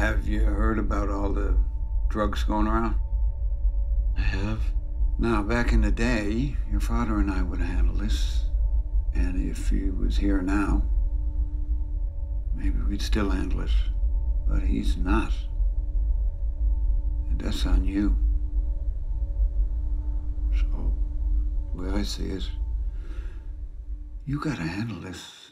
Have you heard about all the drugs going around? I have. Now, back in the day, your father and I would handle this. And if he was here now, maybe we'd still handle it. But he's not. And that's on you. So, the way I see it, you gotta handle this.